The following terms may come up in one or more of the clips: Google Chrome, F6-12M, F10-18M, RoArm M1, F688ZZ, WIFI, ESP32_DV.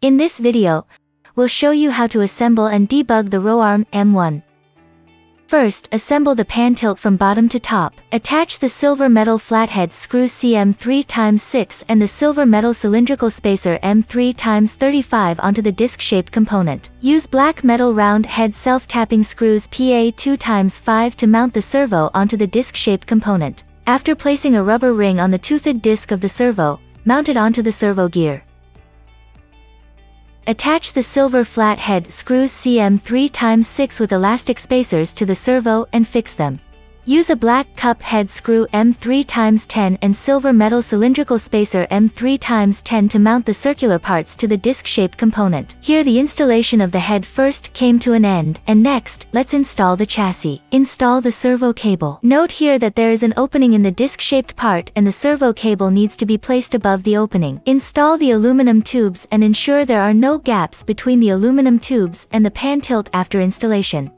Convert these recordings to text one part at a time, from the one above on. In this video, we'll show you how to assemble and debug the RoArm M1. First, assemble the pan tilt from bottom to top. Attach the silver metal flathead screw CM3x6 and the silver metal cylindrical spacer M3x35 onto the disc-shaped component. Use black metal round head self-tapping screws PA2x5 to mount the servo onto the disc-shaped component. After placing a rubber ring on the toothed disc of the servo, mount it onto the servo gear. Attach the silver flathead screws CM3x6 with elastic spacers to the servo and fix them. Use a black cup head screw M3x10 and silver metal cylindrical spacer M3x10 to mount the circular parts to the disc-shaped component. Here the installation of the head first came to an end, and next, let's install the chassis. Install the servo cable. Note here that there is an opening in the disc-shaped part and the servo cable needs to be placed above the opening. Install the aluminum tubes and ensure there are no gaps between the aluminum tubes and the pan tilt after installation.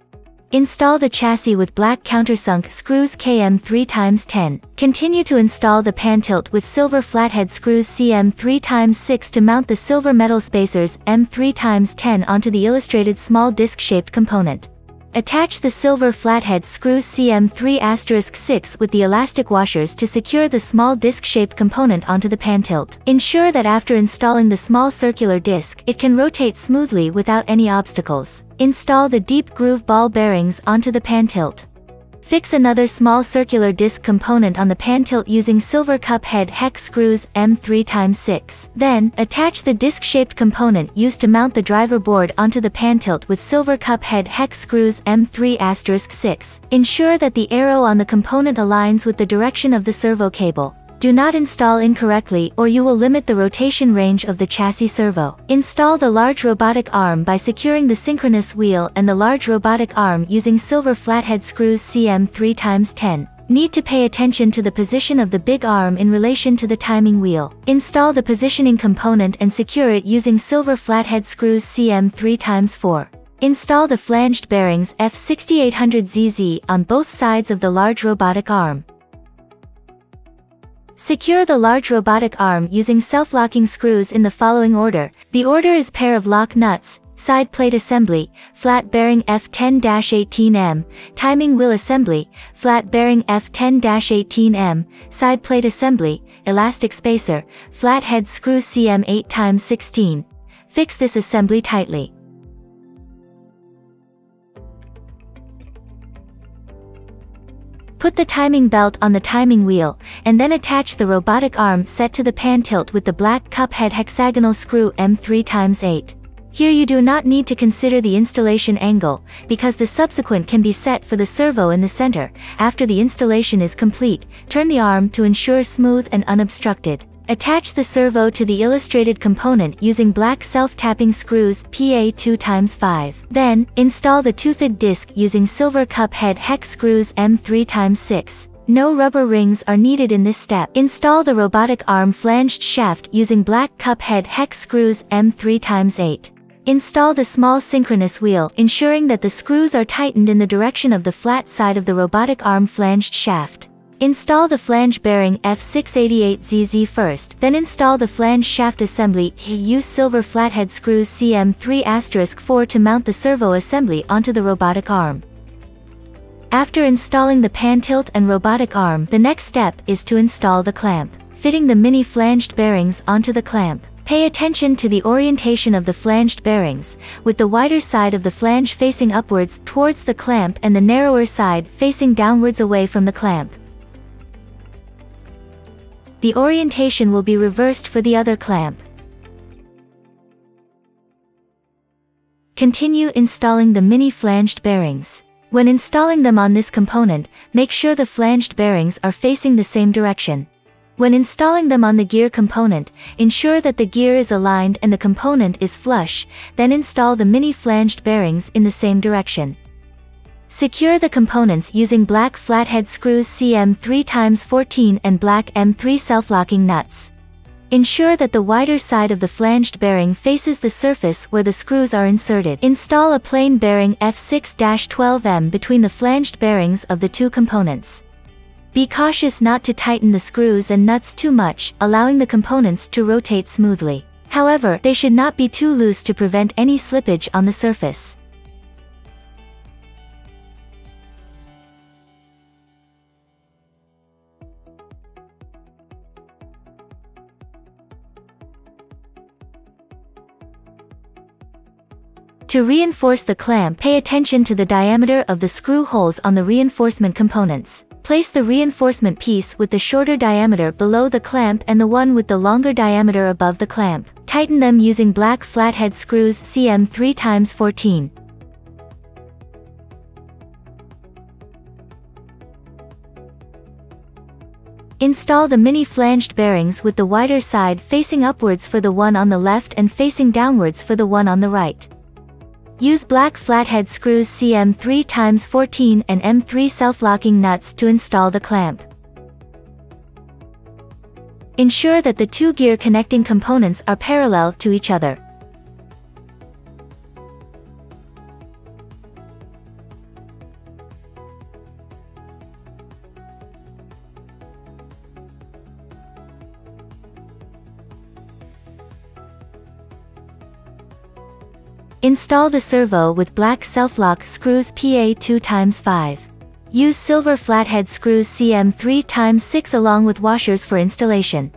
Install the chassis with black countersunk screws KM3x10. Continue to install the pan tilt with silver flathead screws CM3x6 to mount the silver metal spacers M3x10 onto the illustrated small disc-shaped component. Attach the silver flathead screws CM3*6 with the elastic washers to secure the small disc-shaped component onto the pan tilt. Ensure that after installing the small circular disc, it can rotate smoothly without any obstacles. Install the deep groove ball bearings onto the pan tilt. Fix another small circular disc component on the pan tilt using silver cup head hex screws M3x6. Then, attach the disc-shaped component used to mount the driver board onto the pan tilt with silver cup head hex screws M3*6. Ensure that the arrow on the component aligns with the direction of the servo cable. Do not install incorrectly or you will limit the rotation range of the chassis servo. Install the large robotic arm by securing the synchronous wheel and the large robotic arm using silver flathead screws CM3x10. Need to pay attention to the position of the big arm in relation to the timing wheel. Install the positioning component and secure it using silver flathead screws CM3x4. Install the flanged bearings F688ZZ on both sides of the large robotic arm. Secure the large robotic arm using self-locking screws in the following order. The order is pair of lock nuts, side plate assembly, flat bearing F10-18M, timing wheel assembly, flat bearing F10-18M, side plate assembly, elastic spacer, flathead screw CM8x16. Fix this assembly tightly. Put the timing belt on the timing wheel, and then attach the robotic arm set to the pan tilt with the black cuphead hexagonal screw M3x8. Here you do not need to consider the installation angle, because the subsequent can be set for the servo in the center. After the installation is complete, turn the arm to ensure smooth and unobstructed. Attach the servo to the illustrated component using black self-tapping screws PA2x5. Then, install the toothed disc using silver cup head hex screws M3x6. No rubber rings are needed in this step. Install the robotic arm flanged shaft using black cup head hex screws M3x8. Install the small synchronous wheel, ensuring that the screws are tightened in the direction of the flat side of the robotic arm flanged shaft. Install the flange bearing F688ZZ first, then install the flange shaft assembly. Use silver flathead screws CM3*4 to mount the servo assembly onto the robotic arm. After installing the pan tilt and robotic arm, the next step is to install the clamp. Fitting the mini flanged bearings onto the clamp. Pay attention to the orientation of the flanged bearings, with the wider side of the flange facing upwards towards the clamp and the narrower side facing downwards away from the clamp. The orientation will be reversed for the other clamp. Continue installing the mini flanged bearings. When installing them on this component, make sure the flanged bearings are facing the same direction. When installing them on the gear component, ensure that the gear is aligned and the component is flush, then install the mini flanged bearings in the same direction. Secure the components using black flathead screws CM3x14 and black M3 self-locking nuts. Ensure that the wider side of the flanged bearing faces the surface where the screws are inserted. Install a plain bearing F6-12M between the flanged bearings of the two components. Be cautious not to tighten the screws and nuts too much, allowing the components to rotate smoothly. However, they should not be too loose to prevent any slippage on the surface. To reinforce the clamp, pay attention to the diameter of the screw holes on the reinforcement components. Place the reinforcement piece with the shorter diameter below the clamp and the one with the longer diameter above the clamp. Tighten them using black flathead screws cm 3x14. Install the mini flanged bearings with the wider side facing upwards for the one on the left and facing downwards for the one on the right. Use black flathead screws CM 3x14 and M3 self-locking nuts to install the clamp. Ensure that the two gear connecting components are parallel to each other. Install the servo with black self-lock screws PA 2x5. Use silver flathead screws CM 3x6 along with washers for installation.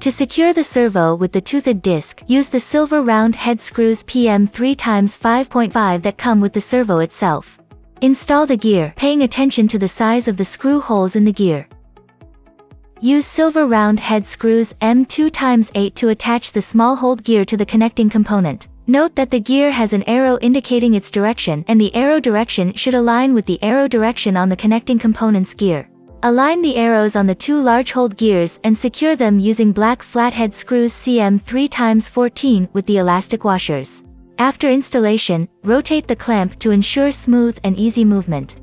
To secure the servo with the toothed disc, use the silver round head screws PM 3x5.5 that come with the servo itself. Install the gear, paying attention to the size of the screw holes in the gear. Use silver round head screws M2x8 to attach the small hold gear to the connecting component. Note that the gear has an arrow indicating its direction, and the arrow direction should align with the arrow direction on the connecting component's gear. Align the arrows on the two large hold gears and secure them using black flathead screws CM 3x14 with the elastic washers. After installation, rotate the clamp to ensure smooth and easy movement.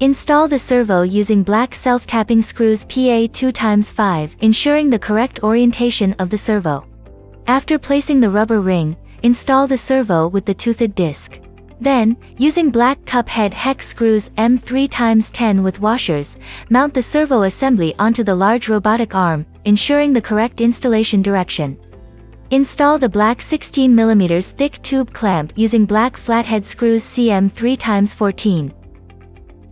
Install the servo using black self-tapping screws PA 2x5, ensuring the correct orientation of the servo. After placing the rubber ring, install the servo with the toothed disc. Then, using black cup-head hex screws M3x10 with washers, mount the servo assembly onto the large robotic arm, ensuring the correct installation direction. Install the black 16mm thick tube clamp using black flathead screws CM 3x14.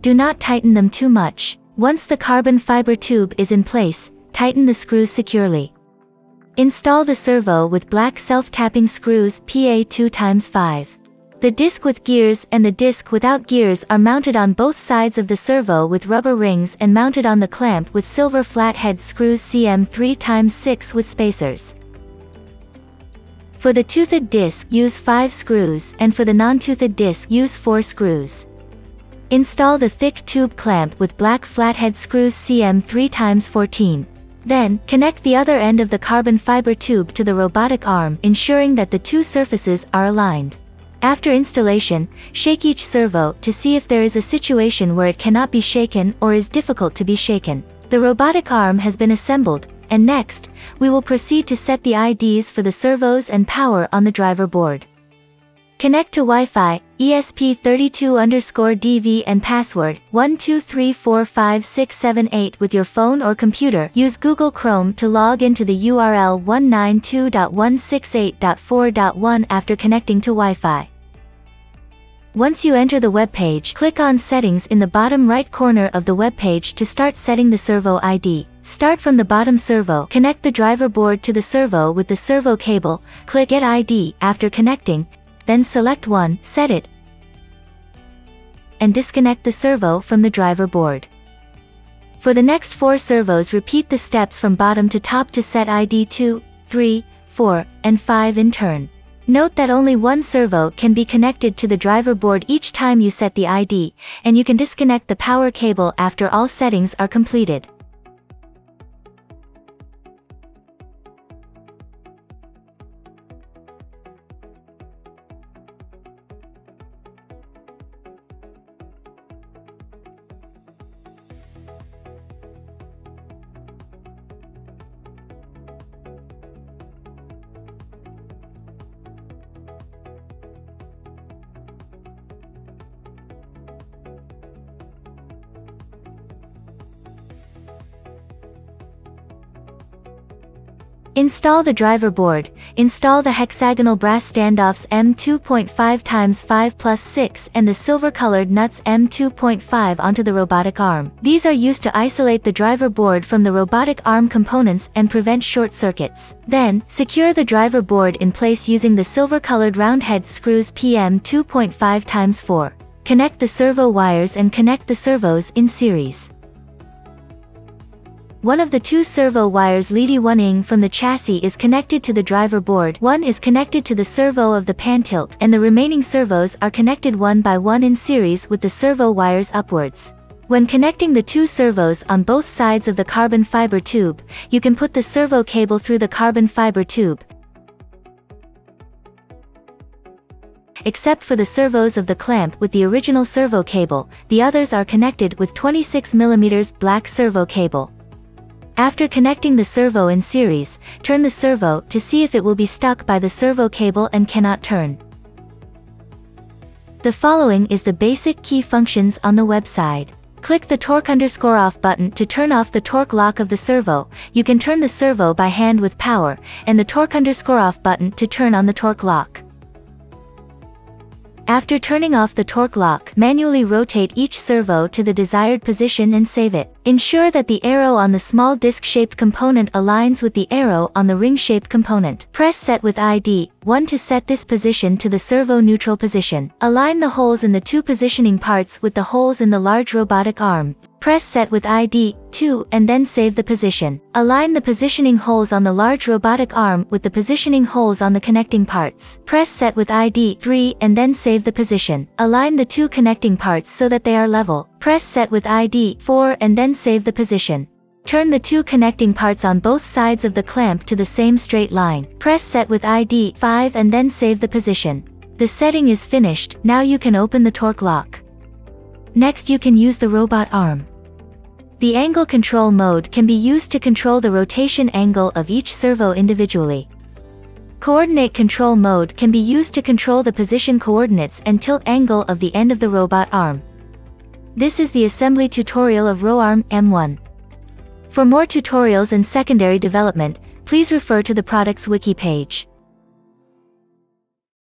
Do not tighten them too much. Once the carbon fiber tube is in place, tighten the screws securely. Install the servo with black self-tapping screws PA 2x5. The disc with gears and the disc without gears are mounted on both sides of the servo with rubber rings and mounted on the clamp with silver flathead screws CM 3x6 with spacers. For the toothed disc, use 5 screws, and for the non-toothed disc, use 4 screws. Install the thick tube clamp with black flathead screws CM 3x14. Then, connect the other end of the carbon fiber tube to the robotic arm, ensuring that the two surfaces are aligned. After installation, shake each servo to see if there is a situation where it cannot be shaken or is difficult to be shaken. The robotic arm has been assembled, and next, we will proceed to set the IDs for the servos and power on the driver board. Connect to Wi-Fi, ESP32_DV and password 12345678 with your phone or computer. Use Google Chrome to log into the URL 192.168.4.1 after connecting to Wi-Fi. Once you enter the web page, click on Settings in the bottom right corner of the web page to start setting the servo ID. Start from the bottom servo, connect the driver board to the servo with the servo cable, click Get ID after connecting. Then select one, set it, and disconnect the servo from the driver board. For the next 4 servos, repeat the steps from bottom to top to set ID 2, 3, 4, and 5 in turn. Note that only one servo can be connected to the driver board each time you set the ID, and you can disconnect the power cable after all settings are completed. Install the driver board, install the hexagonal brass standoffs M2.5x5+6 and the silver-colored nuts M2.5 onto the robotic arm. These are used to isolate the driver board from the robotic arm components and prevent short circuits. Then, secure the driver board in place using the silver-colored round head screws PM2.5x4. Connect the servo wires and connect the servos in series. One of the two servo wires leading from the chassis is connected to the driver board, one is connected to the servo of the pan tilt, and the remaining servos are connected one by one in series with the servo wires upwards. When connecting the two servos on both sides of the carbon fiber tube, you can put the servo cable through the carbon fiber tube, except for the servos of the clamp with the original servo cable, the others are connected with 26 mm black servo cable. After connecting the servo in series, turn the servo to see if it will be stuck by the servo cable and cannot turn. The following is the basic key functions on the website. Click the torque_off button to turn off the torque lock of the servo. You can turn the servo by hand with power, and the torque_off button to turn on the torque lock. After turning off the torque lock, manually rotate each servo to the desired position and save it. Ensure that the arrow on the small disc-shaped component aligns with the arrow on the ring-shaped component. Press Set with ID 1 to set this position to the servo neutral position. Align the holes in the two positioning parts with the holes in the large robotic arm. Press Set with ID 2 and then save the position. Align the positioning holes on the large robotic arm with the positioning holes on the connecting parts. Press Set with ID 3 and then save the position. Align the two connecting parts so that they are level. Press Set with ID 4 and then save the position. Turn the two connecting parts on both sides of the clamp to the same straight line. Press Set with ID 5 and then save the position. The setting is finished, now you can open the torque lock. Next you can use the robot arm. The angle control mode can be used to control the rotation angle of each servo individually. Coordinate control mode can be used to control the position coordinates and tilt angle of the end of the robot arm. This is the assembly tutorial of RoArm M1. For more tutorials and secondary development, please refer to the product's wiki page.